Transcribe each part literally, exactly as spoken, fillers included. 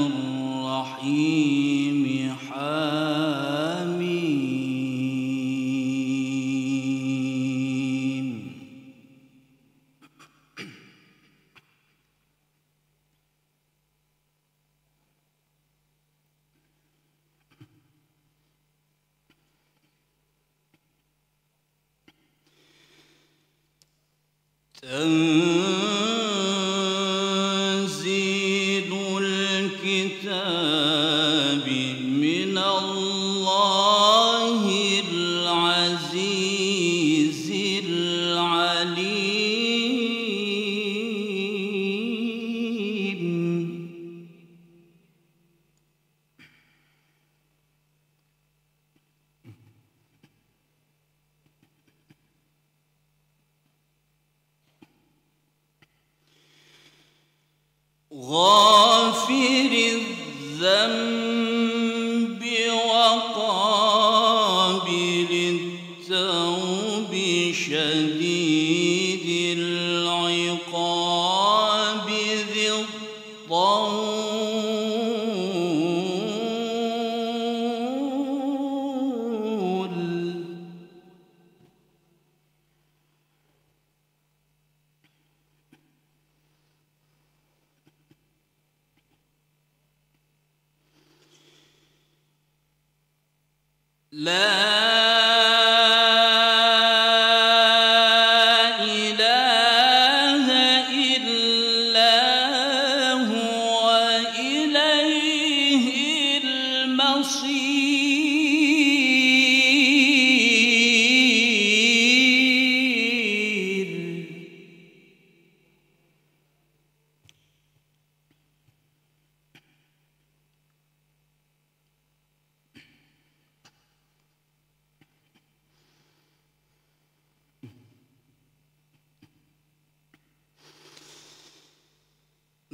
الرحيم حم تنزيل الكتاب غافر الذنب وقابل التوب شديد العقاب ذي الطول لا إله إلا هو إليه المصير.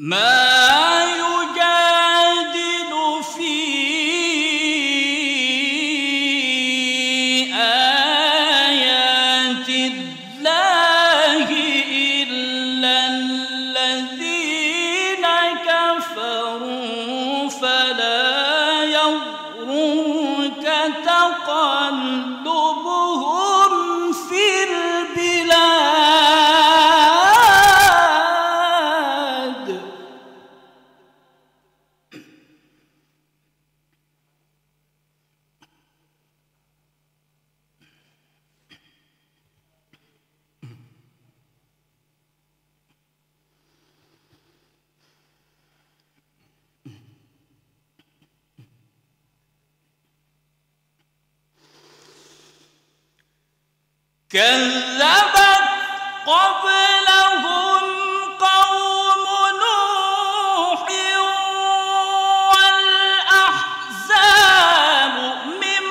ما يجادل في آيات الله إلا الذين كفروا فلا يغرك تقلبهم في البلاد. كذبت قبلهم قوم نوح والأحزاب من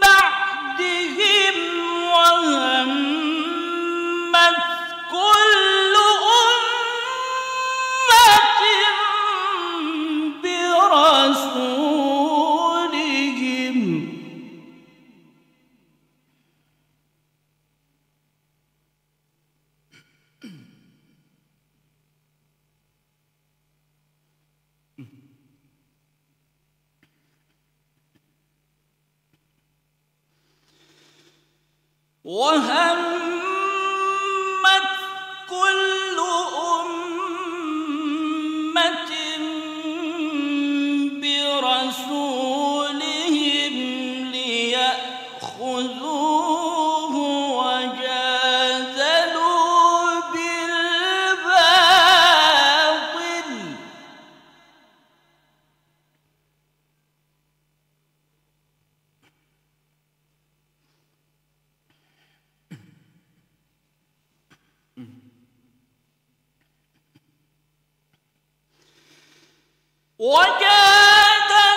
بعدهم وهمت كل أمة برسولهم وهمت كل أمة برسولهم ليأخذوه وجادلوا بالباطل وجادلوا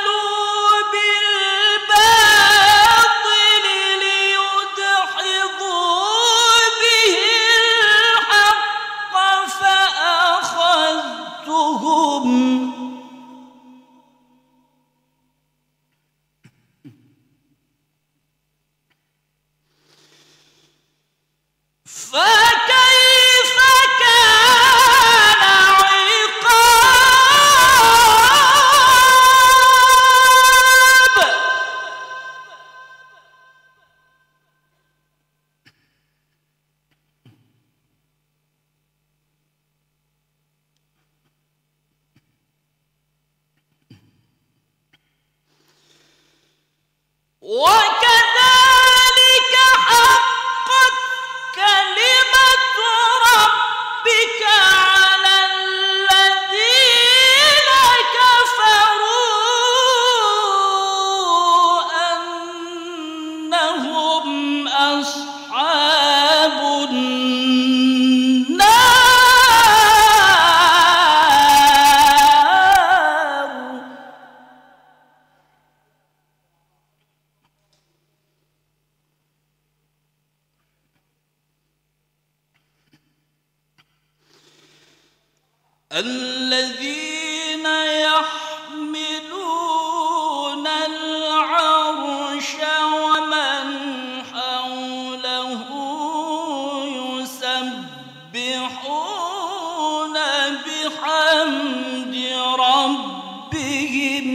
وكذلك حقت كلمة ربك على الذين كفروا أنهم أصحاب الذين يحملون العرش ومن حوله يسبحون بحمد ربهم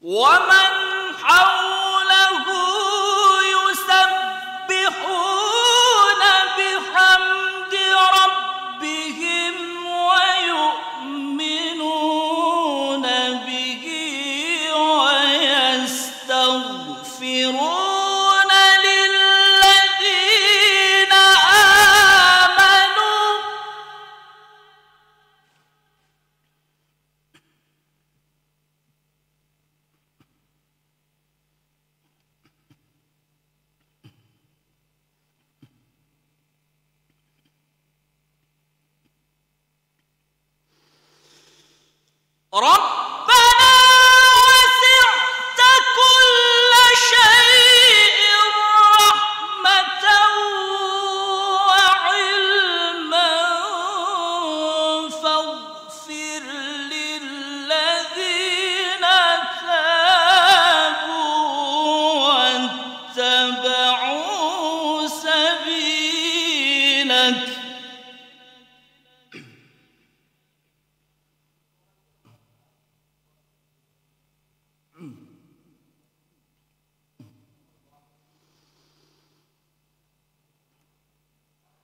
ومن حوله يسبحون بحمد ربهم ويؤمنون به ويستغفرون ربنا وسعت كل شيء رحمة وعلما فاغفر للذين تابوا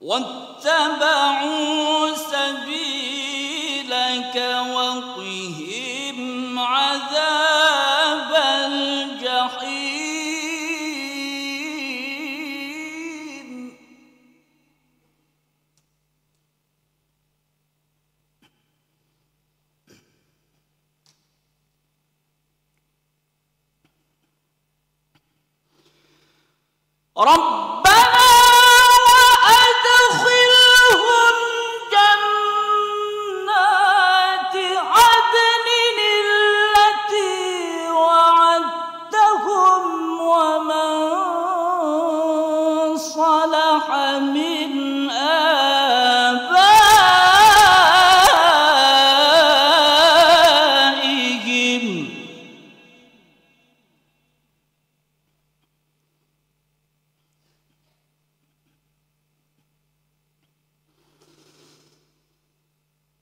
واتبعوا سبيلك واتبعوا سبيلك وقهم عذاب الجحيم ربنا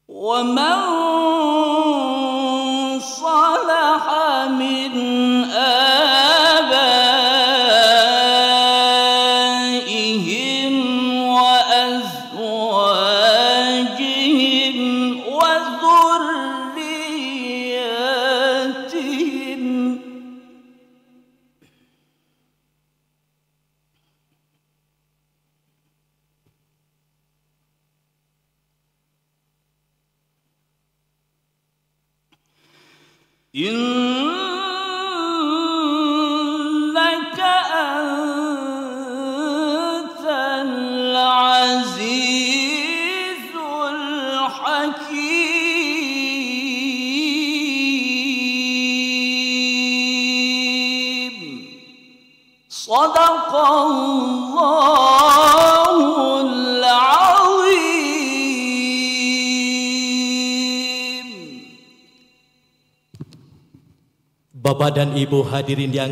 ومن صلح من آبائهم وأزواجهم وذرياتهم إنك أنت العزيز الحكيم صدق الله العظيم. Bapak dan Ibu hadirin yang